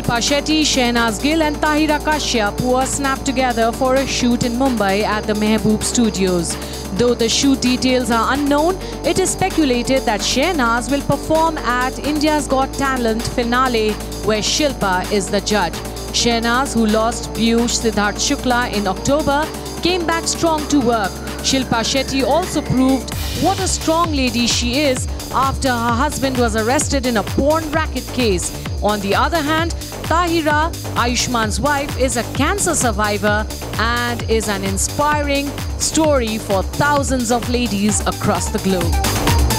Shilpa Shetty, Shehnaaz Gill and Tahira Kashyap were snapped together for a shoot in Mumbai at the Mehboob Studios. Though the shoot details are unknown, it is speculated that Shehnaaz will perform at India's Got Talent finale, where Shilpa is the judge. Shehnaaz, who lost Piyush Siddharth Shukla in October, came back strong to work. Shilpa Shetty also proved what a strong lady she is after her husband was arrested in a porn racket case. On the other hand, Tahira, Ayushman's wife, is a cancer survivor and is an inspiring story for thousands of ladies across the globe.